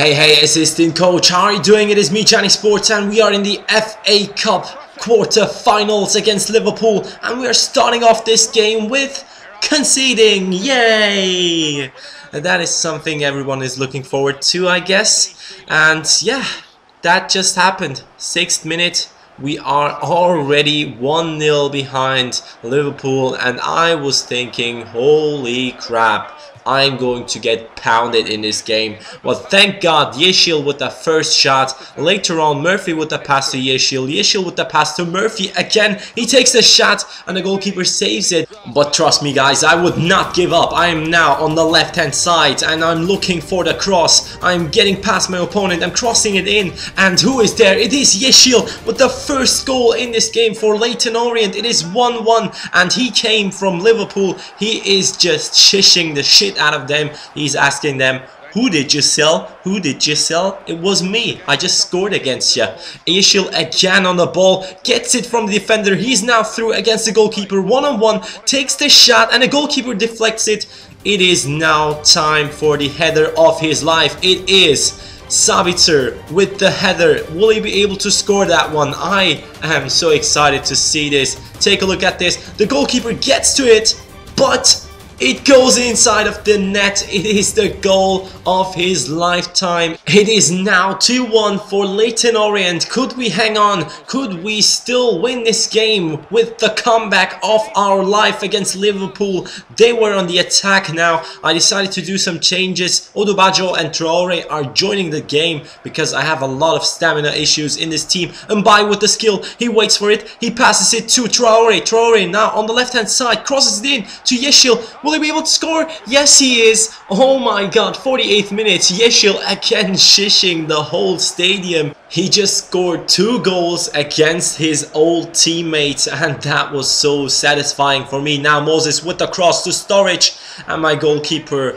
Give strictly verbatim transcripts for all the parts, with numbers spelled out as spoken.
Hey, hey, assistant coach, how are you doing? It is me, CaniSports Sports, and we are in the F A Cup quarter-finals against Liverpool, and we are starting off this game with conceding. Yay! That is something everyone is looking forward to, I guess. And yeah, that just happened. Sixth minute. We are already one nil behind Liverpool, and I was thinking, holy crap, I'm going to get pounded in this game. Well, thank God, Yeşil with the first shot. Later on, Murphy with the pass to Yeşil. Yeşil with the pass to Murphy again. He takes a shot and the goalkeeper saves it. But trust me, guys, I would not give up. I am now on the left-hand side and I'm looking for the cross. I'm getting past my opponent. I'm crossing it in. And who is there? It is Yeşil with the first goal in this game for Leighton Orient. It is one one, and he came from Liverpool. He is just shishing the shit out of them. He's asking them, who did you sell? Who did you sell? It was me. I just scored against you. Yeşil again on the ball. Gets it from the defender. He's now through against the goalkeeper. One-on-one. Takes the shot and the goalkeeper deflects it. It is now time for the header of his life. It is Sabitzer with the header. Will he be able to score that one? I am so excited to see this. Take a look at this. The goalkeeper gets to it, but it goes inside of the net. It is the goal of his lifetime. It is now two one for Leighton Orient. Could we hang on? Could we still win this game with the comeback of our life against Liverpool? They were on the attack now. I decided to do some changes. Odubajo and Traore are joining the game because I have a lot of stamina issues in this team. Mbaye with the skill. He waits for it. He passes it to Traore. Traore now on the left-hand side. Crosses it in to Yeşil. Will he be able to score? Yes, he is. Oh my god, forty-eighth minute. Yeşil again shishing the whole stadium. He just scored two goals against his old teammates, and that was so satisfying for me. Now Moses with the cross to Sturridge, and my goalkeeper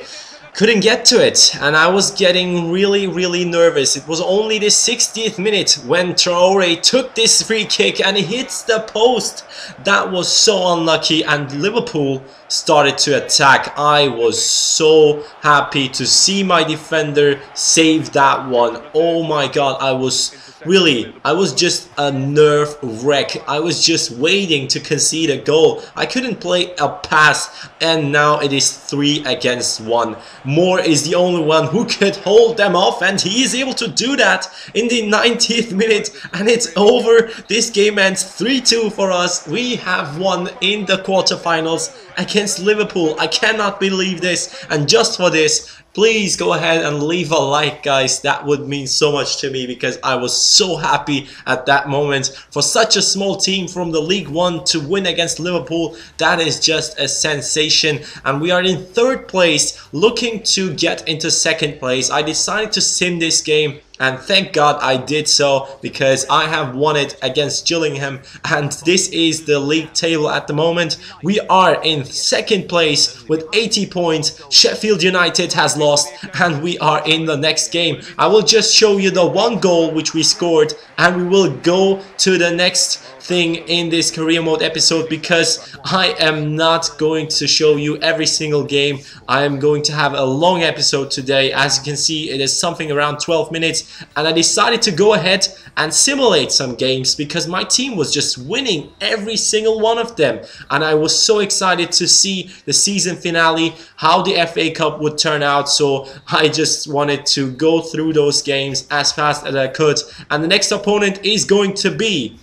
couldn't get to it, and I was getting really, really nervous. It was only the sixtieth minute when Traore took this free kick and it hits the post. That was so unlucky, and Liverpool started to attack. I was so happy to see my defender save that one. Oh my god, I was really, I was just a nerve wreck. I was just waiting to concede a goal. I couldn't play a pass, and now it is three against one. Moore is the only one who could hold them off, and he is able to do that in the ninetieth minute, and it's over. This game ends three two for us. We have won in the quarterfinals against Liverpool. I cannot believe this, and just for this, please go ahead and leave a like, guys. That would mean so much to me because I was so happy at that moment. For such a small team from the League One to win against Liverpool, that is just a sensation. And we are in third place, looking to get into second place. I decided to sim this game, and thank God I did so, because I have won it against Gillingham, and this is the league table at the moment. We are in second place with eighty points. Sheffield United has lost, and we are in the next game. I will just show you the one goal which we scored, and we will go to the next thing in this career mode episode, because I am not going to show you every single game. I am going to have a long episode today. As you can see, it is something around twelve minutes, and I decided to go ahead and simulate some games because my team was just winning every single one of them, and I was so excited to see the season finale, how the F A Cup would turn out. So I just wanted to go through those games as fast as I could, and the next opponent is going to be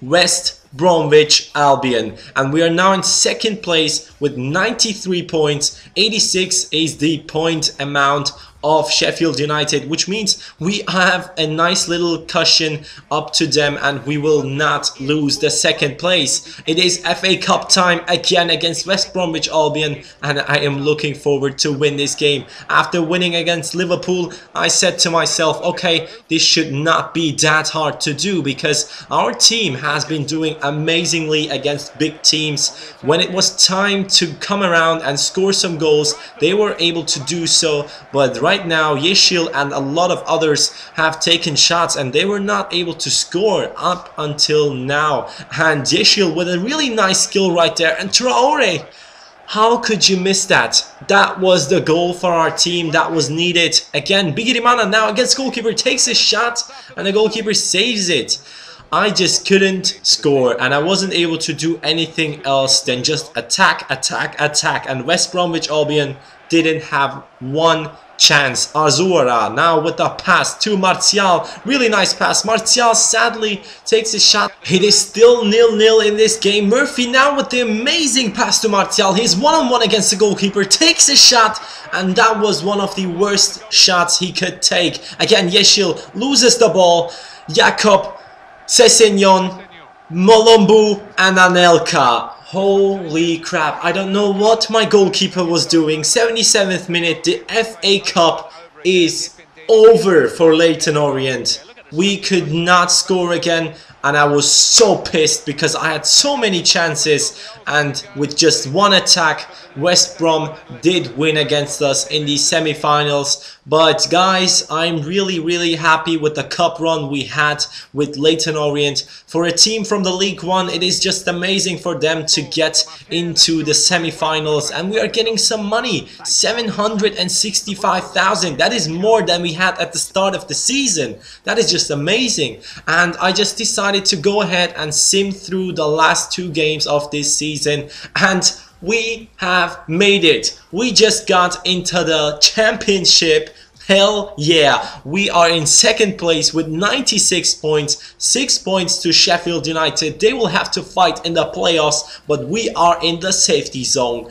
West Bromwich Albion, and we are now in second place with ninety-three points. eighty-six is the point amount of Sheffield United, which means we have a nice little cushion up to them, and we will not lose the second place. It is F A Cup time again against West Bromwich Albion, and I am looking forward to win this game. After winning against Liverpool, I said to myself, okay, this should not be that hard to do, because our team has been doing amazingly against big teams. When it was time to come around and score some goals, they were able to do so, but right Right now, Yeşil and a lot of others have taken shots, and they were not able to score up until now. And Yeşil with a really nice skill right there, and Traore How could you miss that? That was the goal for our team that was needed. Again, Bigirimana now against goalkeeper, takes a shot and the goalkeeper saves it. I just couldn't score and I wasn't able to do anything else than just attack, attack, attack. And West Bromwich Albion didn't have one chance. Azura now with a pass to Martial. Really nice pass. Martial sadly takes a shot. It is still nil nil in this game. Murphy now with the amazing pass to Martial. He's one-on-one against the goalkeeper. Takes a shot. And that was one of the worst shots he could take. Again, Yeşil loses the ball. Jakob, Sessinon, Molombu and Anelka. Holy crap, I don't know what my goalkeeper was doing. seventy-seventh minute, the F A Cup is over for Leighton Orient. We could not score again and I was so pissed because I had so many chances, and with just one attack West Brom did win against us in the semi-finals. But guys, I'm really really happy with the cup run we had with Leighton Orient. For a team from the League One, it is just amazing for them to get into the semi-finals, and we are getting some money, seven hundred sixty-five thousand. That is more than we had at the start of the season. That is just amazing. And I just decided to go ahead and sim through the last two games of this season, and we have made it. We just got into the championship. Hell yeah, we are in second place with ninety-six points, six points to Sheffield United. They will have to fight in the playoffs, but we are in the safety zone.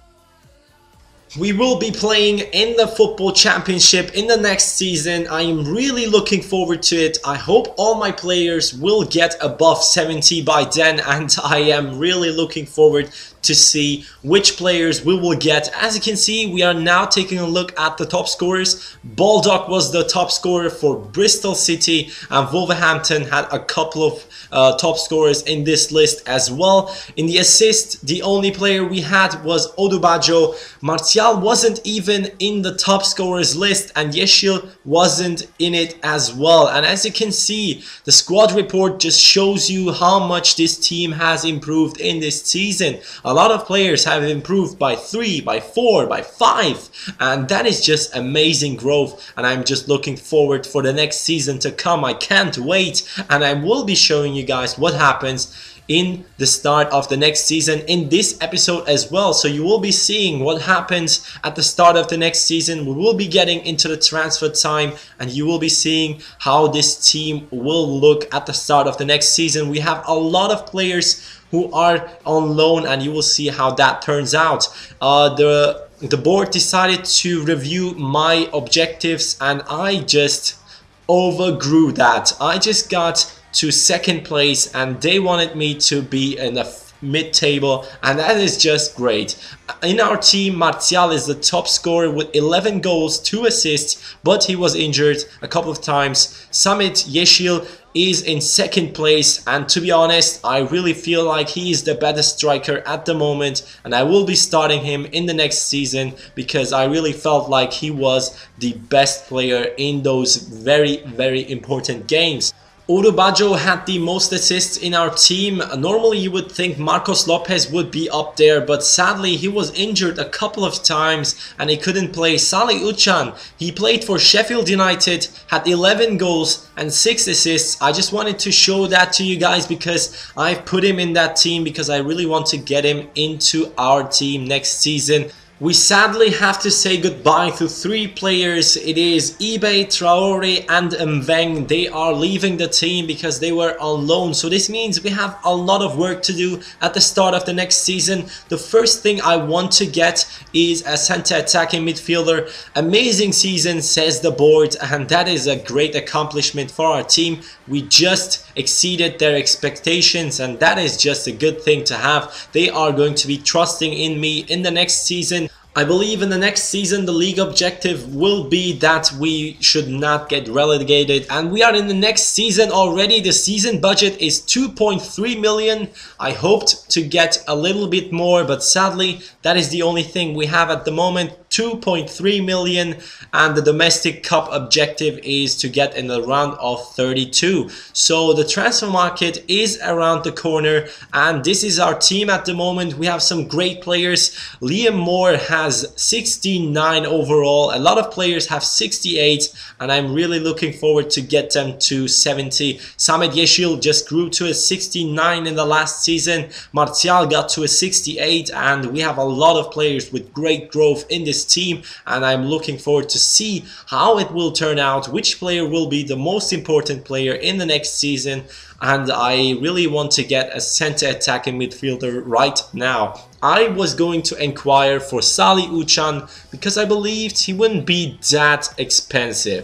We will be playing in the football championship in the next season. I am really looking forward to it. I hope all my players will get above seventy by then, and I am really looking forward to see which players we will get. As you can see, we are now taking a look at the top scorers. Baldock was the top scorer for Bristol City, and Wolverhampton had a couple of uh, top scorers in this list as well. In the assist, the only player we had was Odubajo. Martial wasn't even in the top scorers list, and Yeşil wasn't in it as well. And as you can see, the squad report just shows you how much this team has improved in this season. A lot of players have improved by three, by four, by five, and that is just amazing growth. And I'm just looking forward for the next season to come. I can't wait, and I will be showing you guys what happens in the start of the next season in this episode as well. So you will be seeing what happens at the start of the next season. We will be getting into the transfer time, and you will be seeing how this team will look at the start of the next season. We have a lot of players who are on loan, and you will see how that turns out. Uh, the, the board decided to review my objectives, and I just overgrew that. I just got to second place, and they wanted me to be in the mid-table, and that is just great. In our team, Martial is the top scorer with eleven goals, two assists, but he was injured a couple of times. Samed Yeşil is in second place, and to be honest, I really feel like he is the better striker at the moment, and I will be starting him in the next season because I really felt like he was the best player in those very, very important games. Odubajo had the most assists in our team. Normally you would think Marcos Lopez would be up there, but sadly he was injured a couple of times and he couldn't play. Salih Uçan, he played for Sheffield United, had eleven goals and six assists. I just wanted to show that to you guys because I've put him in that team because I really want to get him into our team next season. We sadly have to say goodbye to three players. It is Ibe, Traore and Mveng. They are leaving the team because they were on loan. So this means we have a lot of work to do at the start of the next season. The first thing I want to get is a centre-attacking midfielder. Amazing season, says the board, and that is a great accomplishment for our team. We just exceeded their expectations, and that is just a good thing to have. They are going to be trusting in me in the next season. I believe in the next season the league objective will be that we should not get relegated, and we are in the next season already. The season budget is two point three million. I hoped to get a little bit more, but sadly that is the only thing we have at the moment. two point three million, and the domestic cup objective is to get in the round of thirty-two. So the transfer market is around the corner, and this is our team at the moment. We have some great players. Liam Moore has sixty-nine overall. A lot of players have sixty-eight, and I'm really looking forward to get them to seventy. Samed Yeşil just grew to a sixty-nine in the last season. Martial got to a sixty-eight, and we have a lot of players with great growth in this team, and I'm looking forward to see how it will turn out, which player will be the most important player in the next season, and I really want to get a center attacking midfielder right now. I was going to inquire for Salih Uçan because I believed he wouldn't be that expensive.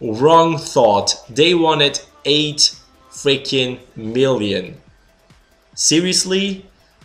Wrong thought. They wanted eight freaking million. Seriously,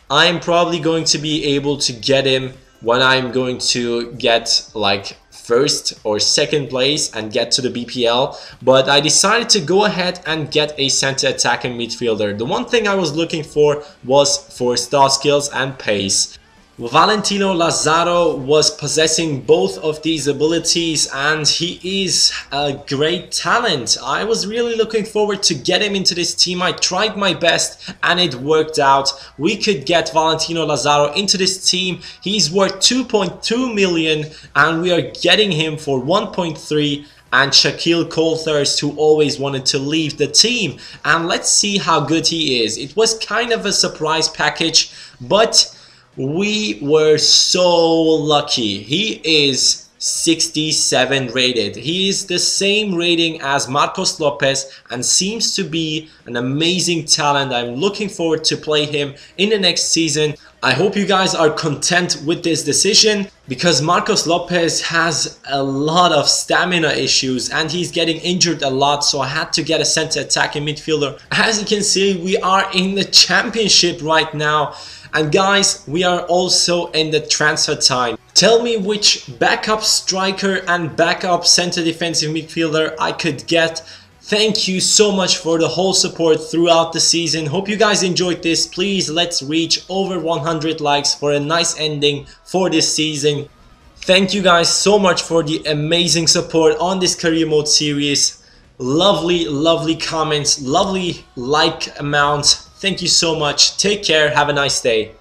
I'm probably going to be able to get him when I'm going to get like first or second place and get to the B P L, but I decided to go ahead and get a center attacking midfielder. The one thing I was looking for was for star skills and pace. Valentino Lazaro was possessing both of these abilities, and he is a great talent. I was really looking forward to get him into this team. I tried my best and it worked out. We could get Valentino Lazaro into this team. He's worth two point two million and we are getting him for one point three. And Shaquille Colthurst, who always wanted to leave the team. And let's see how good he is. It was kind of a surprise package, but we were so lucky. He is sixty-seven rated. He is the same rating as Marcos Lopez and seems to be an amazing talent. I'm looking forward to play him in the next season. I hope you guys are content with this decision, because Marcos Lopez has a lot of stamina issues and he's getting injured a lot, so I had to get a center attacking midfielder. As you can see, we are in the championship right now. And guys, we are also in the transfer time. Tell me which backup striker and backup center defensive midfielder I could get. Thank you so much for the whole support throughout the season. Hope you guys enjoyed this. Please, let's reach over one hundred likes for a nice ending for this season. Thank you guys so much for the amazing support on this career mode series. Lovely, lovely comments, lovely like amount. Thank you so much. Take care. Have a nice day.